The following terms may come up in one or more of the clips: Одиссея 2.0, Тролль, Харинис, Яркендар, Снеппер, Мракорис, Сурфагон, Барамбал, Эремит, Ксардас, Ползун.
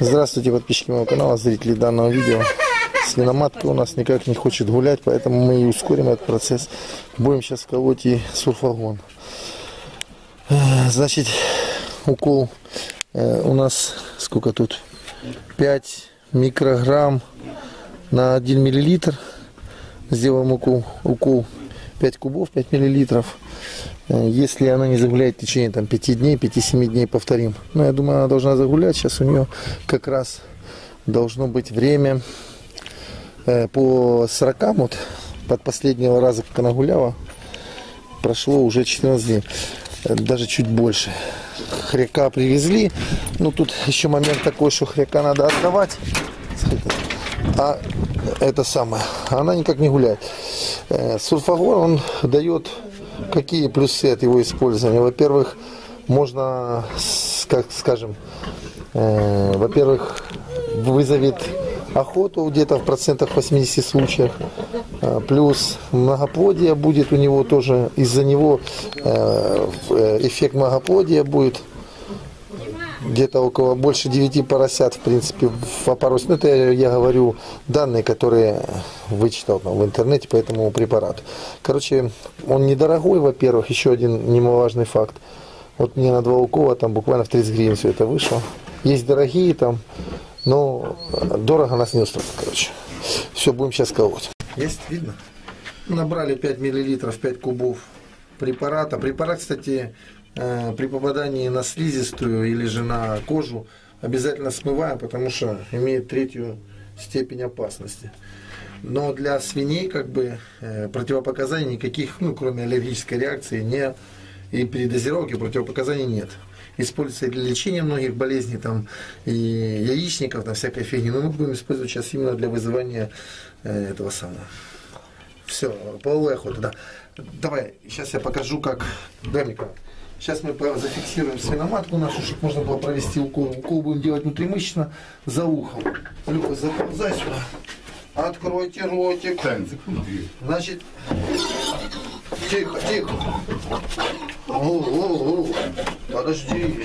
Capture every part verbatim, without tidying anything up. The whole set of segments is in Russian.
Здравствуйте, подписчики моего канала, зрители данного видео. Свиноматка у нас никак не хочет гулять, поэтому мы и ускорим этот процесс. Будем сейчас колоть и сурфагон. Значит, укол у нас сколько тут? пять микрограмм на один миллилитр. Сделаем укол, укол пять кубов, пять миллилитров. Если она не загуляет в течение там, пяти дней, пяти-семи дней, повторим. Но я думаю, она должна загулять. Сейчас у нее как раз должно быть время э, по сорокам. Вот, под последнего раза, как она гуляла, прошло уже четырнадцать дней. Даже чуть больше. Хряка привезли. Ну, тут еще момент такой, что хряка надо отдавать. А это самое. Она никак не гуляет. Э, сурфагон, он дает... Какие плюсы от его использования? Во-первых, можно, как скажем, э, во-первых, вызовет охоту где-то в процентах восьмидесяти случаях. Э, плюс многоплодие будет у него тоже. Из-за него э, эффект многоплодия будет. Где-то около больше девяти поросят, в принципе, в опоросе. Ну, это я, я говорю данные, которые вычитал ну, в интернете по этому препарату. Короче, он недорогой, во-первых, еще один немаловажный факт. Вот мне на два укола, там буквально в тридцать гривен все это вышло. Есть дорогие там, но дорого нас не устроит, короче. Все, будем сейчас колоть. Есть, видно? Набрали пять миллилитров, пять кубов препарата. Препарат, кстати... При попадании на слизистую или же на кожу обязательно смываем, потому что имеет третью степень опасности. Но для свиней как бы противопоказаний никаких, ну, кроме аллергической реакции, не, и при дозировке противопоказаний нет. Используется для лечения многих болезней, там, и яичников, там, всякой фигни. Но мы будем использовать сейчас именно для вызывания этого самого. Все, половая охота, да. Давай, сейчас я покажу, как... Дай мне как. Сейчас мы зафиксируем свиноматку нашу, чтобы можно было провести укол. Укол будем делать внутримышечно за ухом. Люка, заползай сюда. Откройте ротик. Значит, тихо, тихо. О, о, о. Подожди.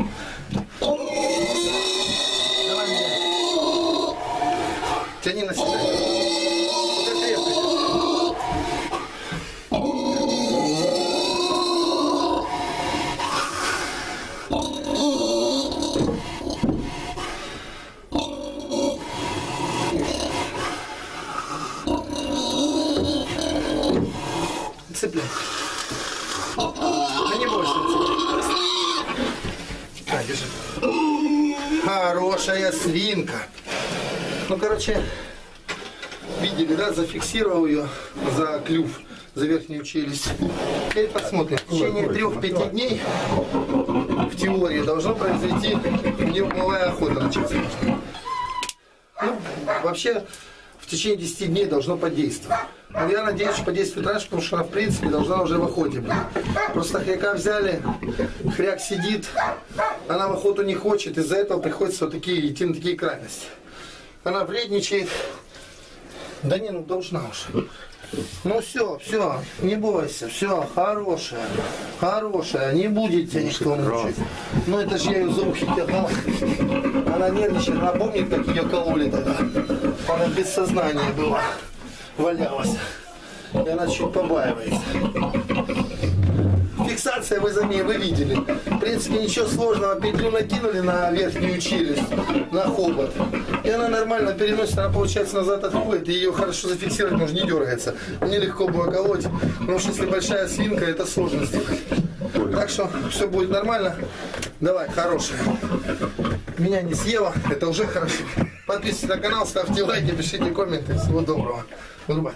Тяни на себя. Цепляй. Да не бойся. Так, держи. Хорошая свинка. Ну, короче, видели, да, зафиксировал ее за клюв, за верхнюю челюсть. Теперь посмотрим. В течение трёх-пяти дней в теории должно произойти неумолая охота начаться. Ну, вообще, в течение десяти дней должно подействовать. Но я надеюсь, что подействует раньше, потому что она, в принципе, должна уже в охоте быть. Просто хряка взяли, хряк сидит, она в охоту не хочет, из-за этого приходится вот такие, идти на такие крайности. Она вредничает. Да не, ну должна уж. Ну все, все, не бойся, все, хорошая, хорошая, не будет тебя никто мучить. Ну это же я ее за ухи тягал. Она нервничает, она помнит, как ее кололи тогда. Она без сознания была, валялась. И она чуть побаивается. Фиксация вы за ней, вы видели. В принципе, ничего сложного. Петлю накинули на верхнюю челюсть, на хобот. И она нормально переносит, она, получается, назад отходит. И ее хорошо зафиксировать нужно, не дергается. Мне легко было колоть, потому что если большая свинка, это сложно сделать. Так что все будет нормально. Давай, хорошая. Меня не съела, это уже хорошо. Подписывайтесь на канал, ставьте лайки, пишите комменты. Всего доброго. Вырубай.